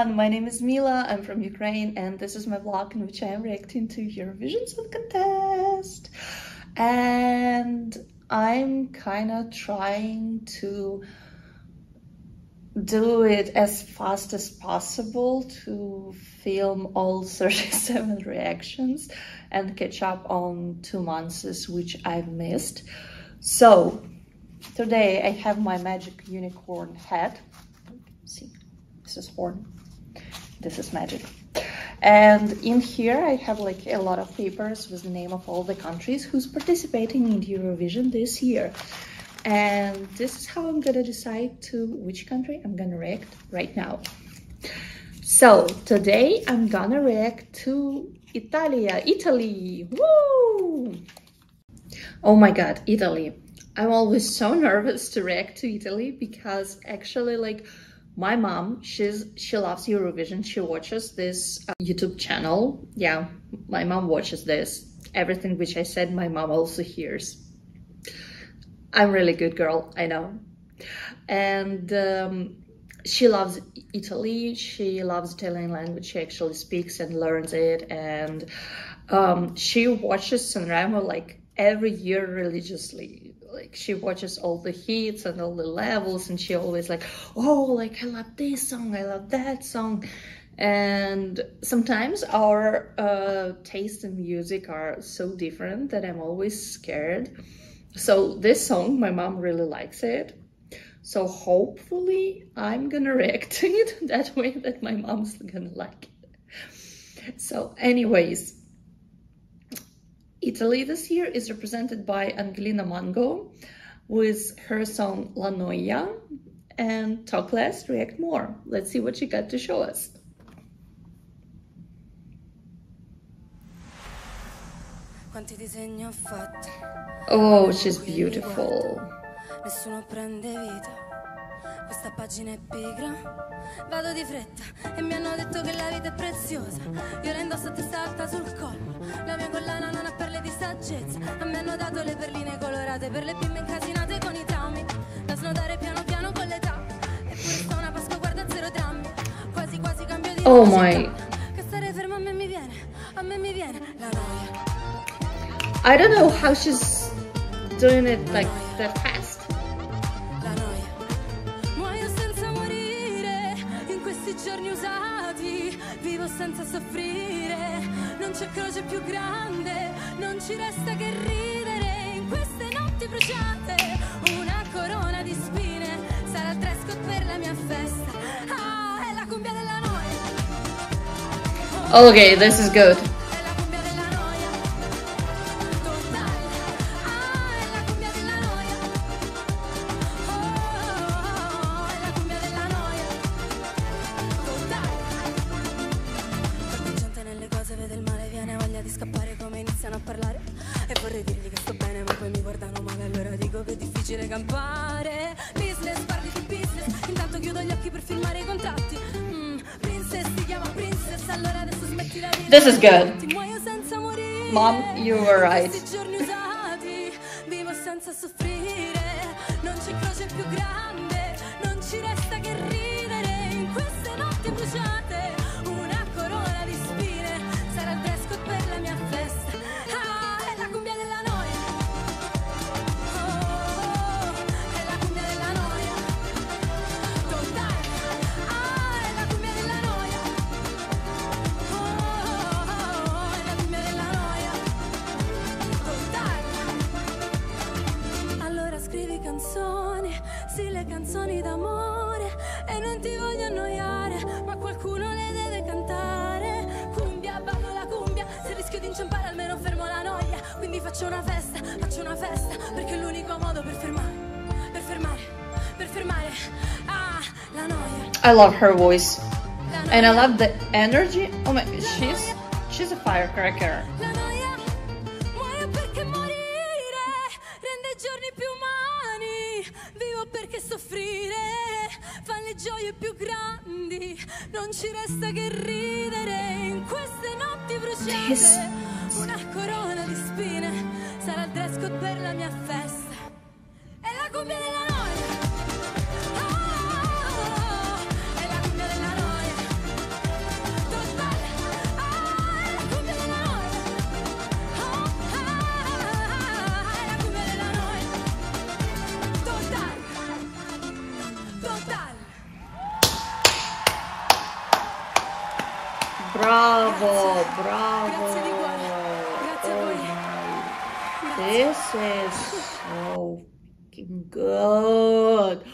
everyone, my name is Mila, I'm from Ukraine, and this is my vlog in which I am reacting to Eurovision Song Contest. And I'm kind of trying to do it as fast as possible to film all 37 reactions and catch up on 2 months which I've missed. So today I have my magic unicorn hat. See, this is horn, this is magic, and in here I have like a lot of papers with the name of all the countries who's participating in Eurovision this year. And this is how I'm gonna decide to which country I'm gonna react right now. So today I'm gonna react to Italy. Woo! Oh my god, Italy. I'm always so nervous to react to Italy because actually, like, my mom, she loves Eurovision. She watches this YouTube channel. Yeah, my mom watches this. Everything which I said, my mom also hears. I'm really good girl, I know. And she loves Italy, she loves Italian language, she actually speaks and learns it. And she watches Sanremo like every year religiously. Like she watches all the hits and all the levels, and she always like, oh, like I love this song, I love that song. And sometimes our taste in music are so different that I'm always scared. So this song, my mom really likes it. So hopefully I'm gonna react to it that way that my mom's gonna like it. So anyways, Italy this year is represented by Angelina Mango with her song La Noia and Talk Less, React More. Let's see what she got to show us. Oh, she's beautiful. Nessuno prende vita. Questa pagina è pigra. Vado di fretta e mi hanno detto che la vita è preziosa. Io la indosso a testa alta sul collo. La mia collana non ha perle di saggezza. A me hanno dato le perline colorate per le bimbe incasinate con i traumi. Da snodare piano piano con l'età. Eppure sta una Pasqua, guarda, zero drammi. Quasi quasi cambio di oh my. Che stare fermo a me mi viene la noia. I don't know how she's doing it like that fast. La noia. Muoio senza morire in questi giorni usati, vivo senza soffrire, non c'è croce più grande, non ci resta che ridere in queste notti bruciate, una corona di spine sarà il fresco per la mia festa. Ah, è la cumbia della noia. Okay, this is good. Campare business, parli di business, intanto chiudo gli occhi per firmare I contratti. Princess si chiama princess, allora adesso smetti la vita. This is good. Muoio senza morire. Mom, you were right. Questi giorni usati, vivo senza soffrire, non c'è croce più grande, non ci resta che ridere in queste notti bruciate, una corona di spine sarà il fresco per la mia festa. Ah, è la cumbia della canzoni d'amore e non ti voglio annoiare, ma qualcuno le deve cantare. Cumbia, ballo la cumbia, se rischio di inciampare almeno fermo la noia, quindi faccio una festa, perché è l'unico modo per fermare, per fermare, per fermare. Ah, la noia. I love her voice and I love the energy. Oh my, she's a firecracker. La noia, muoio perché morire rende I giorni più umani. Vivo perché soffrire fa le gioie più grandi, non ci resta che ridere in queste notti bruciate, una corona di spine sarà il dress code per la mia festa, è la cumbia della noia. Oh, oh, oh, oh, è la cumbia della noia. This is so fucking good.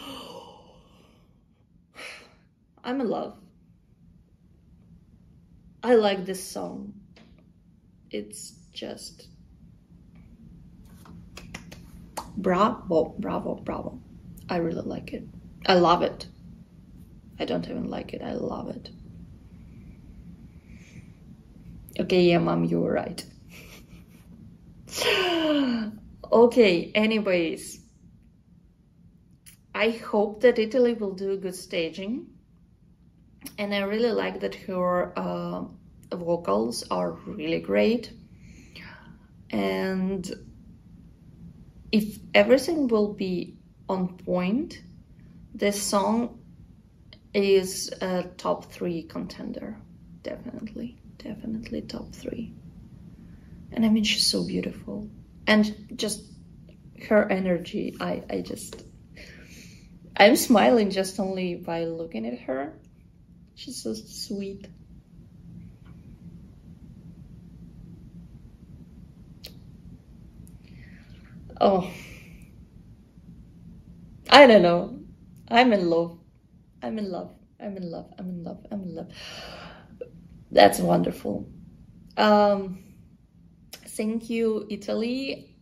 I'm in love. I like this song. It's just bravo, bravo, bravo. I really like it. I love it. I don't even like it. I love it. Okay, yeah, mom, you were right. Okay, anyways, I hope that Italy will do a good staging, and I really like that her vocals are really great, and if everything will be on point, this song is a top 3 contender, definitely top 3. And I mean, she's so beautiful, and just her energy, I'm smiling just only by looking at her. She's so sweet. Oh, I don't know. I'm in love. I'm in love. I'm in love. I'm in love. I'm in love. That's wonderful. Thank you, Italy.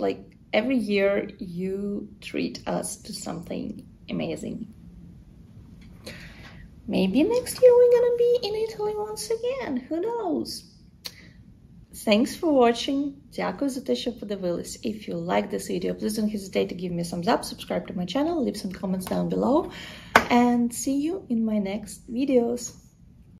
Like every year you treat us to something amazing. Maybe next year we're gonna be in Italy once again. Who knows? Thanks for watching. Дякую за те, що подивились. If you like this video, please don't hesitate to give me a thumbs up, subscribe to my channel, leave some comments down below, and see you in my next videos.